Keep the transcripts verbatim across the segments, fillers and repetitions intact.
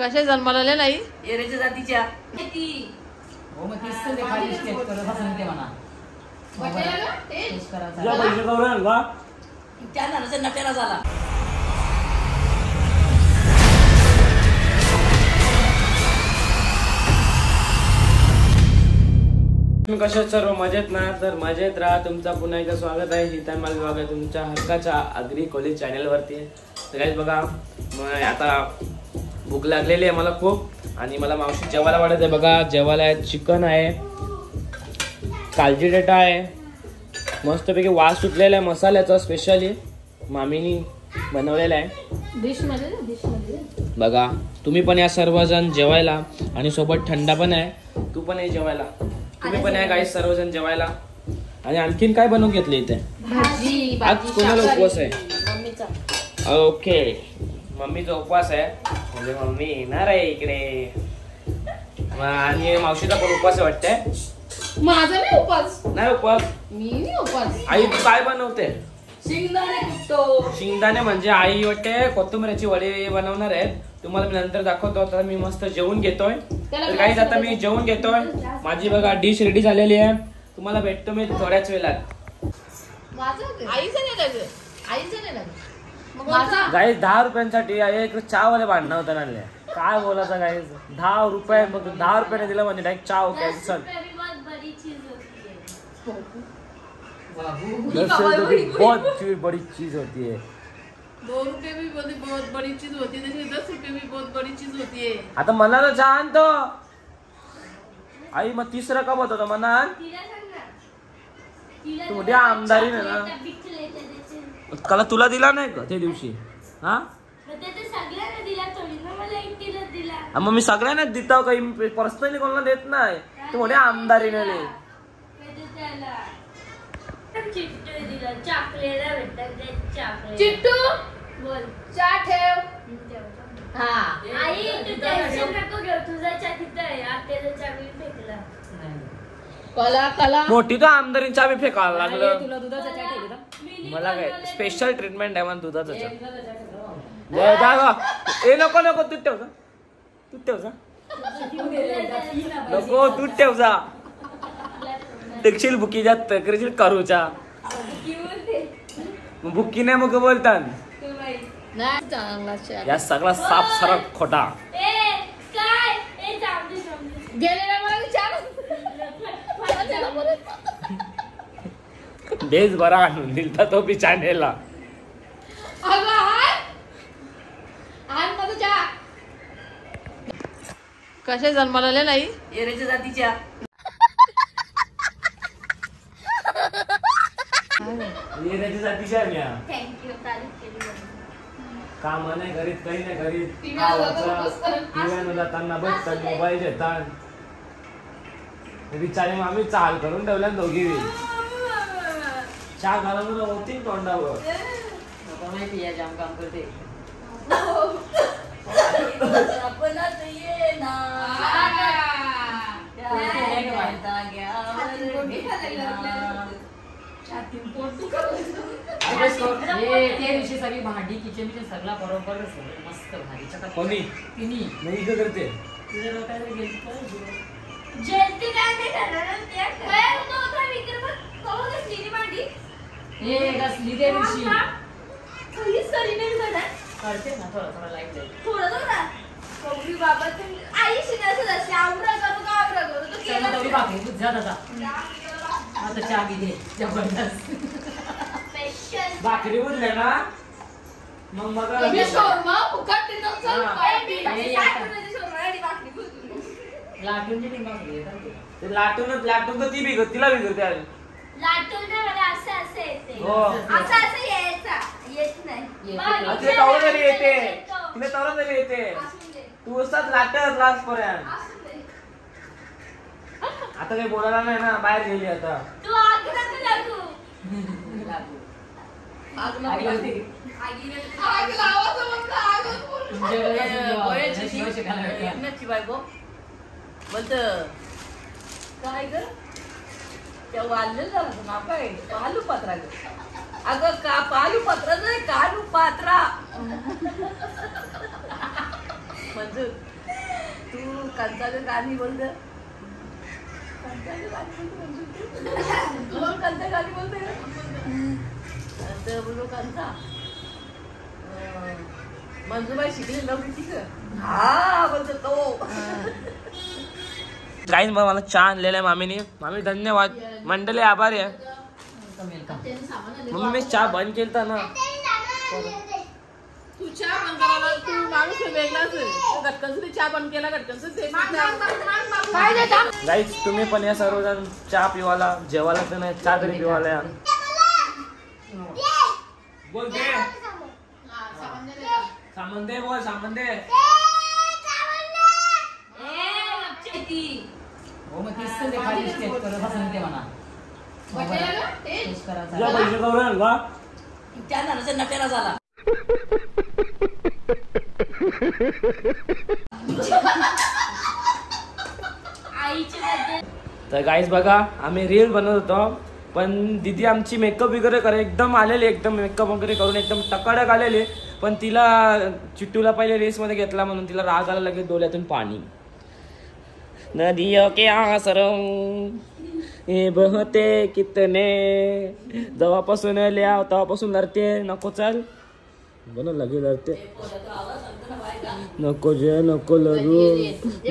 कशा जन्मलेल्या एरेच्या जातीच्या नट्याला झाला कशा सर्व मजेत ना। तर मजेत राहा। तुमचा पुन्हा एकदा स्वागत आहे हितामाल विभाग आहे तुमच्या हक्काच्या अग्री कॉलेज चॅनलवरती। तर गाईज बघा आता भूक लागलेली आहे मला खूप आणि मला मावशी जेवायला वाढत आहे। बघा जेवायला आहे चिकन आहे, कालजी डेटा आहे, मस्तपैकी वास सुटलेला आहे मसाल्याचा, स्पेशली मामीनी बनवलेला आहे डिश मध्ये डिश मध्ये बघा। तुम्ही पण या सर्वजण जेवायला आणि सोबत थंडा पण आहे, तू पण ये जेवायला, तुम्ही पण आहे गाईस सर्वजण जेवायला। आणि आणखीन काय बनवून घेतले इथे भाजी, आज कोणाला उपवास आहे मम्मीचा, ओके मम्मीचा उपवास आहे म्हणजे मम्मी येणार आहे इकडे आणि मावशीचा पण उपवास आहे वाटतंय। माझा नाही उपवास, नाही उपवास मी नाही उपवास। आई काय बनवते? शेंगदाणे कुटतो। शेंगदाणे म्हणजे आई वाटते कोथिंबीरची वडी बनवणार आहे, तुम्हाला मी नंतर दाखवतो। आता मी मस्त जेवून घेतोय। तर गाईज आता मी जेवून घेतोय, माझी बघा डिश रेडी झालेली आहे, तुम्हाला भेटतो मी थोड्याच वेळात। गाईज दहा रुपयांसाठी एक चहावाले भांडणं होतं आणले, काय बोलायचं गाईज, दहा रुपये मग दहा रुपयाने दिलं म्हणजे डायरेक्ट चहा कॅन्सल। बडी चीज होती है, दो रुपये भी बहुत बड़ी चीज होती है, जैसे दस रुपये भी बहुत बड़ी चीज होती है। आता मना ना जान तो आई मत तीसरा कब होता था मना तू दिया आमदारी ना कला तुला दिला नाही का ते दिवशी? हा मग मी सगळ्यांना देतो, काही पर्सनली कोणाला देत नाही, तू मोठ्या आमदारी ने चिट्टू दिला चॉकलेट भेटत चॉकलेट। चिट्टू बोल चा ठेव। हां आई तू टेंशन नको घेऊ, तुझा चा तिथे आहे, आत्याचा चा मी फेकला कला कला मोठी तो आमदारीन चा मी फेकायला लागलो। तुला दुधाचा चा ठेवला मला काय स्पेशल ट्रीटमेंट आहे मला दुधाचा चा दे दादा। ए नको नको तू ठेव जा, तू ठेव जा, नको तू ठेव जा, टेक्सिल बुकी जात करेल करूचा बुकी नाही मग बोलतान नाही चांगला चार या सगळा साप सारा खोटा। ए काय ए जाम जाम गेलेला मला विचार बेज बरा आणून दिलता तो बी चॅनेलला। अगं हाय हाय मत जा कशा जन्मलेल्या नाही एरेच्या जातीच्या ये थैंक यू काम नाही घरी काही नाही घरी मोबाईल देतात बिचारे मामी चाल करून ठेवल्या दोघी चहा घालून होती तोंडावर जाम काम करते सगळी भांडी किचन मध्ये सगळा बरोबर मस्त भारी कोणी तिनी नाही इकडे करते तुझ्या डोक्याला गेलती जेलती काय नाही करणार ते काय होता विक्रम कवा कसली भांडी हे कसली दे ऋषी काही सरी नाही करणार करते ना थोडा थोडा लाईट दे थोडा थोडा कोबी बाबा आई शिनास असली आवरा करू का आवरा करू तो केला थोडी बाकी तू जा दादा आता चहा बी दे जबरदस्त भाकरी उरले ना मग मग शोरमा फुकट देतो चल काय बी साठ रुपयाची शोरमा आणि भाकरी उरली लाटून जी भाकरी येतात ते लाटून लाटून ती बी गतीला बी करते आले लाटून ना बघा असं असं येते असं असं यायचा येत नाही अरे तवरा तरी येते तिने तवरा तरी येते तू असत लाटत लास्ट पर्यंत आता काही बोलायला नाही ना बाहेर गेली आता तू आगला लागू लागू आग लागली आगी आग लावायचं म्हणलं आग बोलची नची बायको बोलत काय ग त्या वाल्लेला मापा आहे पालू पात्रा ग अगं का पालू पात्रा नाही कालू पात्रा म्हणजे तू कंसाचं गाणी बोल ग, कंसाचं गाणी बोल, कंसाचं गाणी बोल ग, बोलो कंसा। मंजूबाई शिकली नव्हती ग, हा बोलतो तो। गाईज मला चहा आणलेला आहे मामीने, मामी धन्यवाद मंडळी आभार आहे। मम्मी मी चहा बंद केलता ना, तू चहा बंद केला, तू माणूस वेगळाच आहे, गटकनचं चहा बंद केला, गटकनचं ते काय देता। गाइस तुम्ही पण या सर्वजण चहा पिवाला, जेवायला तर नाही चहा तरी पिवाला यार। बोल दे सामान दे, बोल सामान दे, सामान दे। ए वो मत किससे देखा इसके करत असते म्हणा बटेला टेस्ट करायचा या पैसे कवरण का त्या नानाचा नटेला झाला। तर गाइस बघा आम्ही रील बनवत होतो, पण दीदी आमची मेकअप वगैरे करे एकदम आलेली, एकदम मेकअप वगैरे करून एकदम टकाडक आलेली, पण तिला चिट्टूला पहिले रेस मध्ये घेतला म्हणून तिला राग आला, लगेच डोळ्यातून पाणी नदियों के आसरं ये बहते कितने जवापासून लिया तवापासून धरते नको चल बोला लगे धरते नको जे नको लरू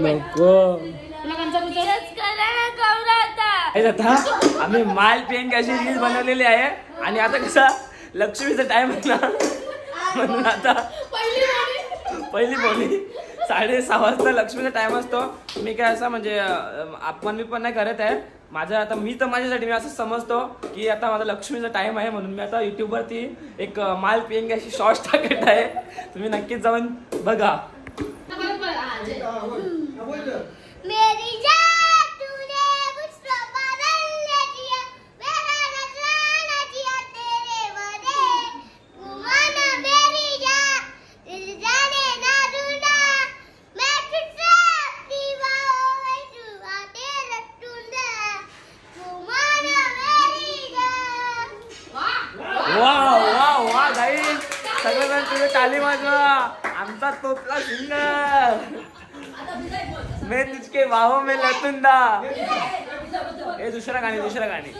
नको। आम्ही माल पेन कशी रील बनवलेली आहे, आणि आता कसा लक्ष्मीचा टाइम आहे ना, म्हणून आता पहिली बोली साढ़े सहा वाजता लक्ष्मीचा टाइम असतो। मी काय असं म्हणजे आपण मी पण नाही करत आहे माझं, आता मी तर माझ्यासाठी मी असं समजतो की आता माझा लक्ष्मीचा टाइम आहे, म्हणून मी आता युट्यूबवरती एक माल पेंग अशी शॉर्ट्स टाकत आहे, तुम्ही नक्कीच जाऊन बघा। ताली वाजवा, आमचा तोतला सिंगर मैं तुझके बाहों में लटूंदा। ए दुसरा गाणी, दुसरा गाणी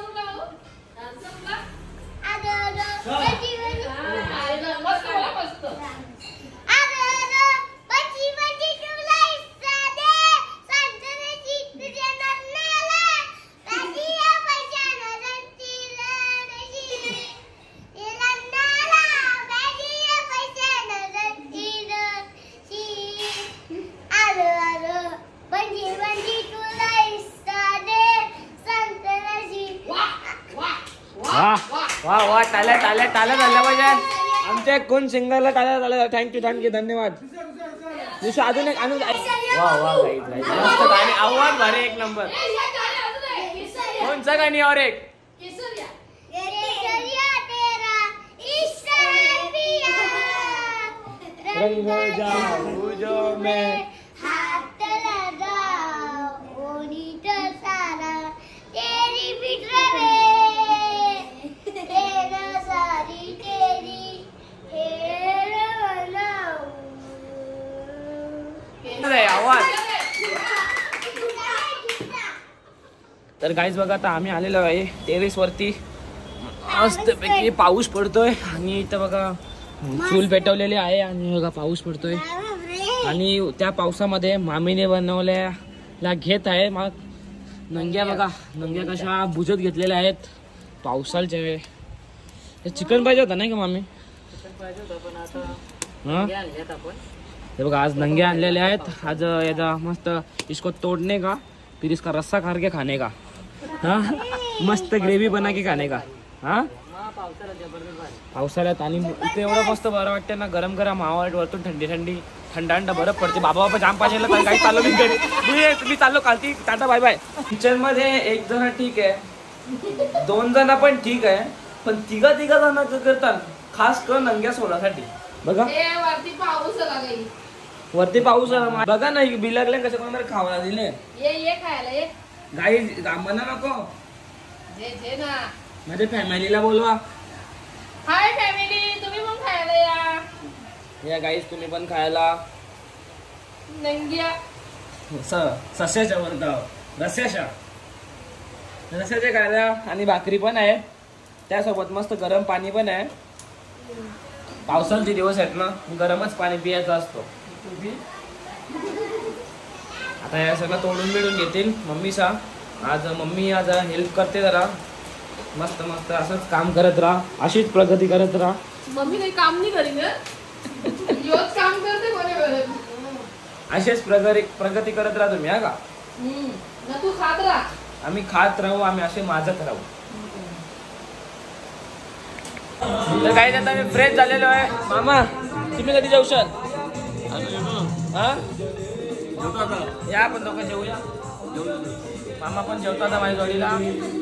टाळ्या टाळ्या टाळ्या झाल्या पाहिजे आमच्या कोण सिंगरला, टाळ्या टाळ्या। थँक्यू थँक्यू धन्यवाद। दुसरा अजून एक आणू, वा वा गाणी आवाज भारी एक नंबर। कोणचं गाणी और एक रंग जाऊ जो मैं तर गाईज बघा आता आम्ही आलेलो आहे टेरेसवरती, मस्तपैकी पाऊस पडतोय, आणि इथं बघा चूल पेटवलेली आहे, आणि बघा पाऊस पडतोय, आणि त्या पावसामध्ये मामीने बनवल्याला घेत आहे मग नंग्या, बघा नंग्या कशा बुजत घेतलेल्या आहेत पावसाच्या वेळे। चिकन पाहिजे होता नाही का मामी, हे बघा आज नंग्या आणलेल्या आहेत, आज याचा मस्त इसको तोडणे का फिर इसका रस्सा खार के खाने का, हाँ मस्त ग्रेवी बना के खाने का। हाँ पावसाळ्यात आणि इथे एवढं मस्त बरं वाटतं ना, गरम गरम हवा वरतून थंडी थंडी थंडा थंडा बरफ पडते। बाबा बाबा जाम पाहिजे तर काही चाललो मी घरी, तुम्ही चाललो खालती, टाटा बाय बाय। किचनमध्ये एक जण ठीक आहे, दोन जण पण ठीक आहे, पण तिघा तिघा जण करतात खास कर नंग्या सोडासाठी। बघा वरती पाऊस आला, बघा ना बिलगले कशा कोणाला खावायला दिले, ये ये खायला ये गाईज गांबना नको जे जे ना माझ्या फॅमिलीला बोलवा, हाय फॅमिली तुम्ही पण खायला या, या गाईज तुम्ही पण खायला। नंग्या सस्याच्या वरता रस्याच्या रस्याच्या खायला। आणि भाकरी पण आहे, त्यासोबत मस्त गरम पाणी पण आहे। पावसाचे दिवस आहेत ना, गरमच पाणी पियायचं असतो। आता हे सगळं तोडून मिळून घेतील मम्मी सा। आज मम्मी आज हेल्प करते जरा, मस्त मस्त असंच काम करत राहा, अशीच प्रगती करत राहा। मम्मी काही काम नाही करेल, रोज काम करते बरोबर, अशीच प्रगती प्रगती करत राहा तुम्ही। हा का ना, तू खात राहा, आम्ही खात राहू, आम्ही असे माजत राहू। तर काही आता मी फ्रेश झालेलो आहे। मामा तुम्ही कधी जेवशाल? हां या, आपण दोघं जेवूया। मामा पण जेवताना माझ्या जोडीला।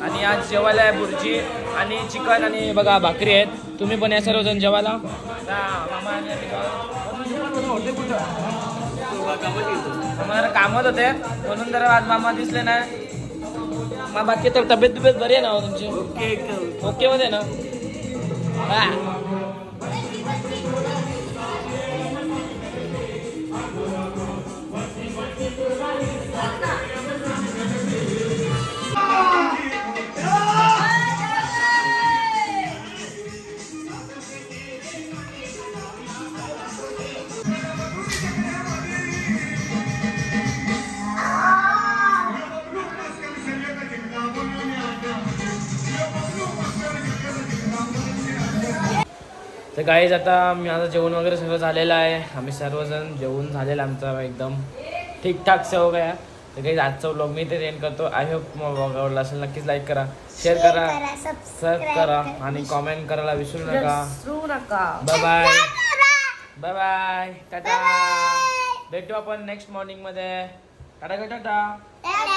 आणि आज जेवायला आहे बुर्जी आणि चिकन आणि बघा भाकरी आहेत। तुम्ही पण या सर्वजण जेवायला। मामा आणि आम्हाला कामत होते म्हणून जरा आज मामा दिसले नाही। मग बाकी तर तब्येत तब्येत बरी आहे ना हो तुमची? ओके ओके मध्ये ना। तर गाईज आता मी माझं जेवण वगैरे सगळं झालेलं आहे। आम्ही सर्वजण जेवण झालेलं आमचं एकदम ठीकठाक सव गया। तर गाईज आजचा व्लॉग मी ते एंड करतो। आय होप व्लॉग आवडला असेल, नक्कीच लाईक करा, शेअर करा, सबस्क्राईब करा आणि कॉमेंट करायला विसरू नका। Bye bye bye bye tata, भेटू आपण नेक्स्ट मॉर्निंगमध्ये। टाटा टाटा।